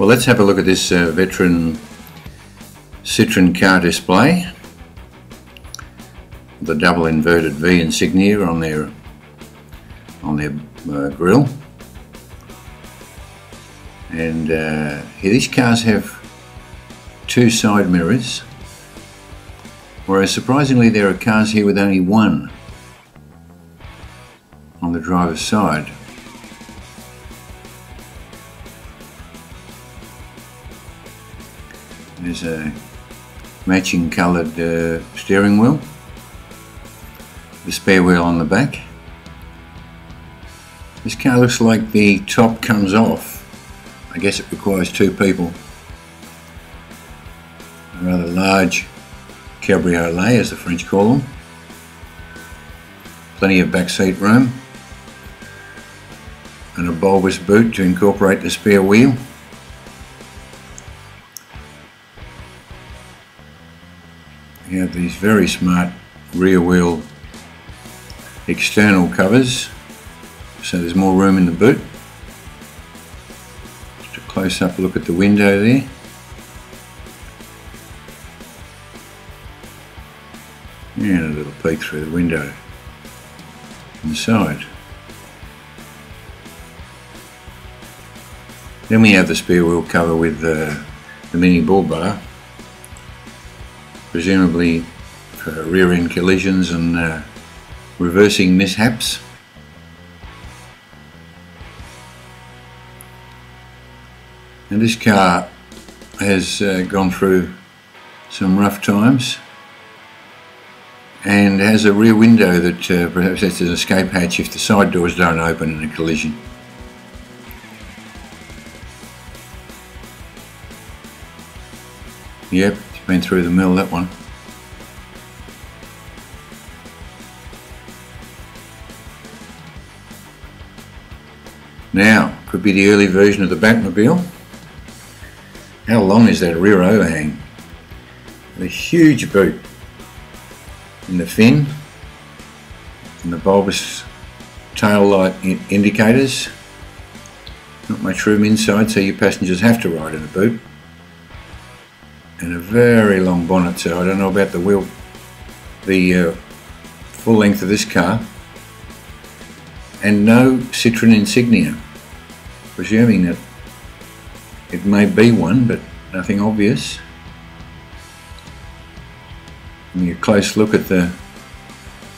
Well, let's have a look at this veteran Citroën car display. The double inverted V insignia on their grille, and here these cars have two side mirrors, whereas surprisingly there are cars here with only one on the driver's side. There's a matching coloured steering wheel, the spare wheel on the back. This car looks like the top comes off. I guess it requires two people. A rather large cabriolet, as the French call them. Plenty of back seat room. And a bulbous boot to incorporate the spare wheel. You have these very smart rear wheel external covers, so there's more room in the boot. Just a close-up look at the window there. And a little peek through the window inside. Then we have the spare wheel cover with the mini bull bar, presumably for rear-end collisions and reversing mishaps. And this car has gone through some rough times and has a rear window that perhaps that's an escape hatch if the side doors don't open in a collision. Yep, it's been through the mill, that one. Now, could be the early version of the Batmobile. How long is that rear overhang? The huge boot in the fin and the bulbous tail light indicators. Not much room inside, so your passengers have to ride in a boot. And a very long bonnet, so I don't know about the wheel, the full length of this car. And no Citroën insignia, presuming that it may be one, but nothing obvious. And a close look at the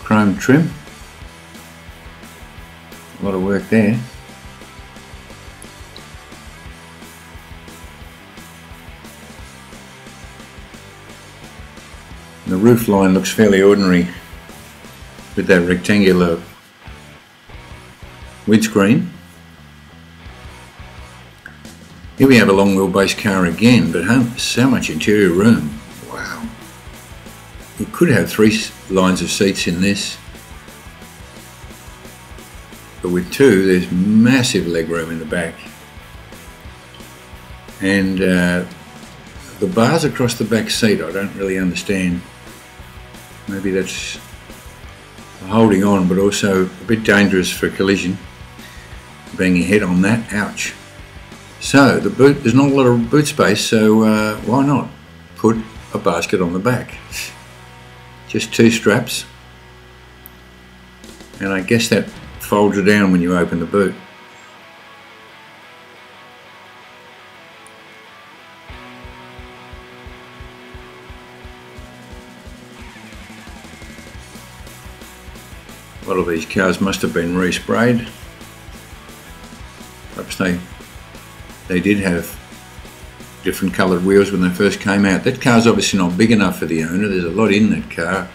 chrome trim, a lot of work there. The roof line looks fairly ordinary with that rectangular windscreen. Here we have a long wheelbase car again, but so much interior room. Wow. You could have three lines of seats in this, but with two there's massive leg room in the back. And the bars across the back seat, I don't really understand. Maybe that's holding on, but also a bit dangerous for collision. Bang your head on that, ouch. So the boot, there's not a lot of boot space, so why not put a basket on the back? Just two straps, and I guess that folds it down when you open the boot. A lot of these cars must have been resprayed. Perhaps they did have different coloured wheels when they first came out. That car's obviously not big enough for the owner. There's a lot in that car,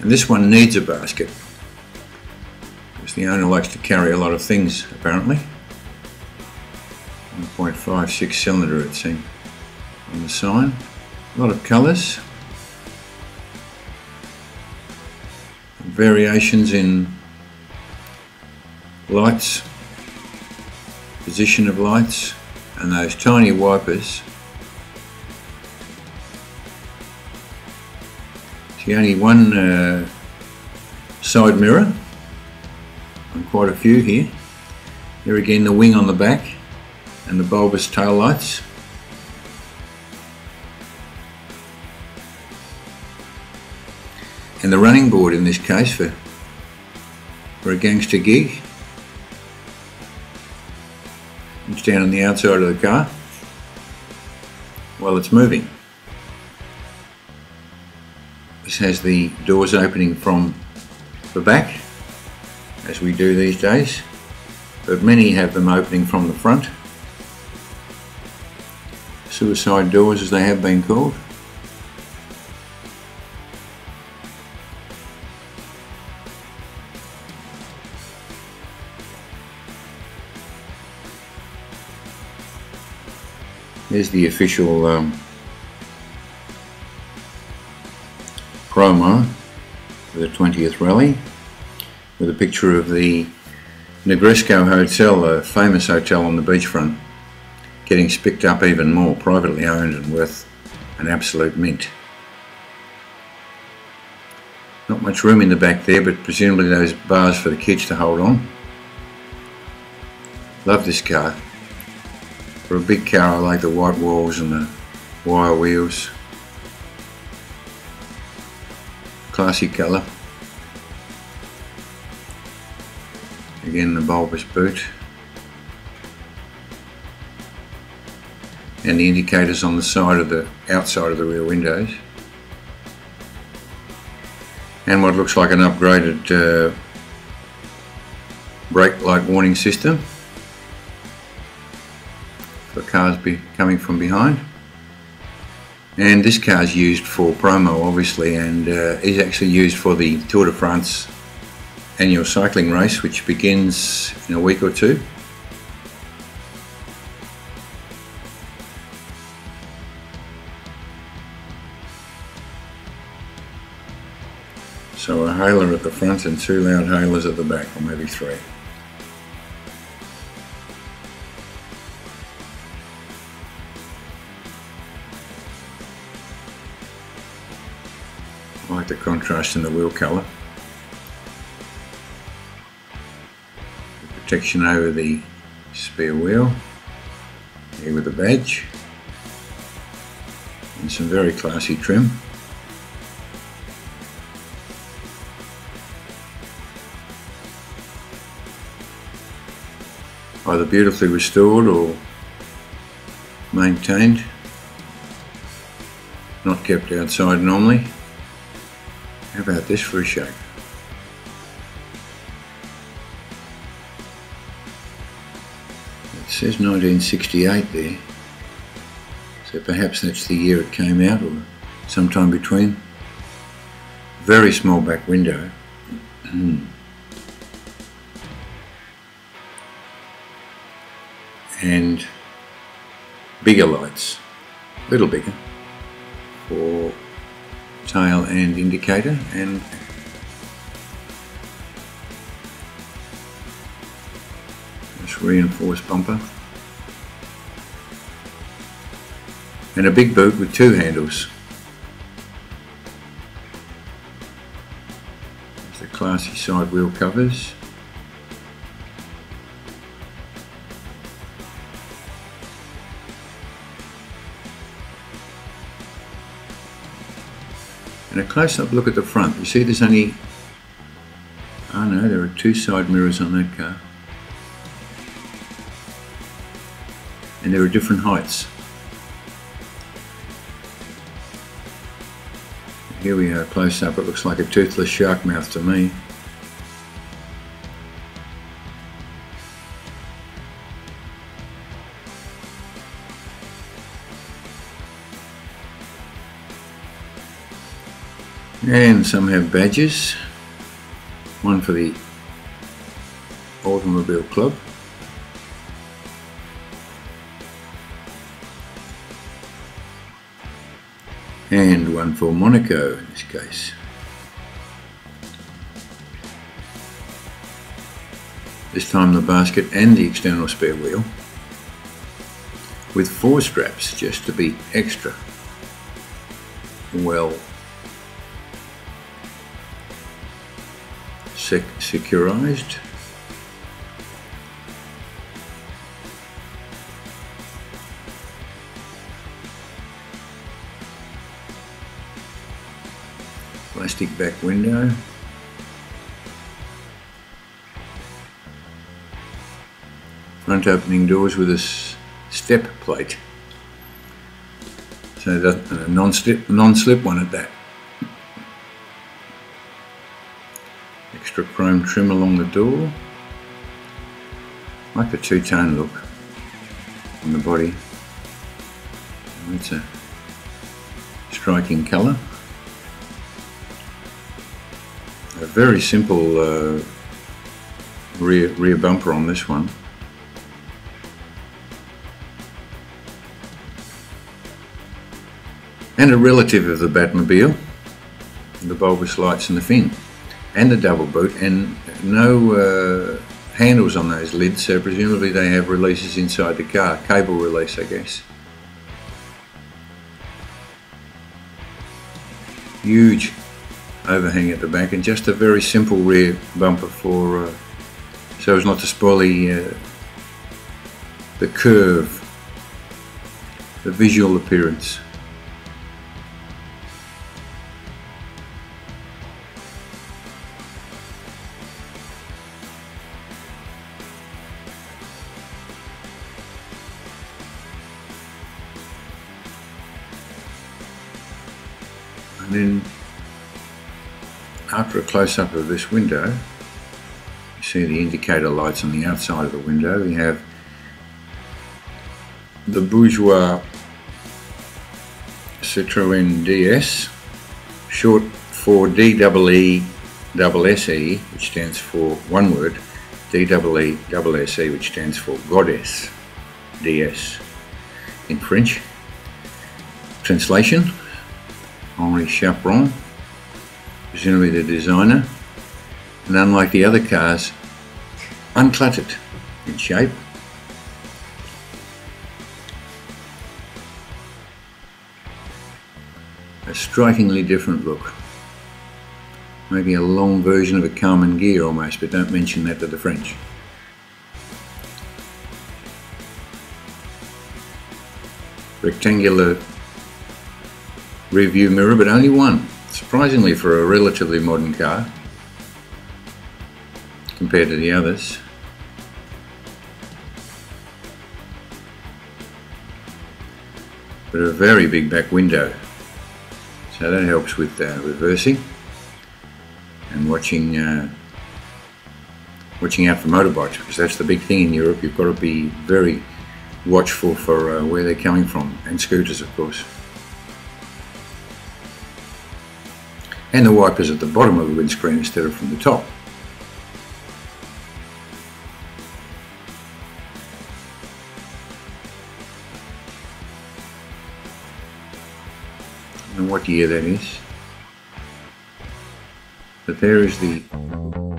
and this one needs a basket because the owner likes to carry a lot of things apparently. 1.56 cylinder it seemed on the sign. A lot of colours. Variations in lights, position of lights, and those tiny wipers. It's the only one side mirror on quite a few here. Here again the wing on the back and the bulbous tail lights. in the running board in this case for a gangster gig. I'm standing on the outside of the car while it's moving. This has the doors opening from the back, as we do these days, but many have them opening from the front. Suicide doors, as they have been called. There's the official promo for the 20th rally, with a picture of the Negresco Hotel, a famous hotel on the beachfront, getting spicked up even more, privately owned and worth an absolute mint. Not much room in the back there, but presumably those bars for the kids to hold on. Love this car. For a big car, I like the white walls and the wire wheels. Classy colour. Again, the bulbous boot. And the indicators on the side of the outside of the rear windows. And what looks like an upgraded brake light warning system for cars coming from behind. And this car is used for promo, obviously, and is actually used for the Tour de France annual cycling race, which begins in a week or two. So a hailer at the front and two loud hailers at the back, or maybe three. I like the contrast in the wheel colour. The protection over the spare wheel, here with a badge, and some very classy trim. Either beautifully restored or maintained, not kept outside normally. How about this for a shake? It says 1968 there, so perhaps that's the year it came out, or sometime between. Very small back window. And bigger lights, a little bigger, for tail and indicator, and this reinforced bumper, and a big boot with two handles. There's the classy side wheel covers. And a close-up look at the front. You see there's only... oh no, there are two side mirrors on that car. And there are different heights. Here we are, close-up. It looks like a toothless shark mouth to me. And some have badges, one for the Automobile Club, and one for Monaco in this case. This time the basket and the external spare wheel, with four straps just to be extra well securized. plastic back window. Front opening doors with a step plate. So that's a non-slip one at that. Extra chrome trim along the door. Like a two-tone look on the body. It's a striking colour. A very simple rear bumper on this one. And a relative of the Batmobile, the bulbous lights and the fin, and the double boot, and no handles on those lids, so presumably they have releases inside the car, cable release I guess. Huge overhang at the back, and just a very simple rear bumper for, so as not to spoil the curve, the visual appearance. And then after a close-up of this window, you see the indicator lights on the outside of the window. You have the bourgeois Citroën DS, short for DEESSE, which stands for one word, DEESSE, which stands for Goddess, DS in French. Translation: Henri Chapron, presumably the designer, and unlike the other cars, uncluttered in shape. A strikingly different look. Maybe a long version of a Carmen gear almost, but don't mention that to the French. Rectangular rear view mirror, but only one, surprisingly for a relatively modern car compared to the others. But a very big back window, so that helps with reversing and watching out for motorbikes, because that's the big thing in Europe. You've got to be very watchful for where they're coming from, and scooters of course. And the wipers at the bottom of the windscreen instead of from the top. I don't know what year that is, but there is the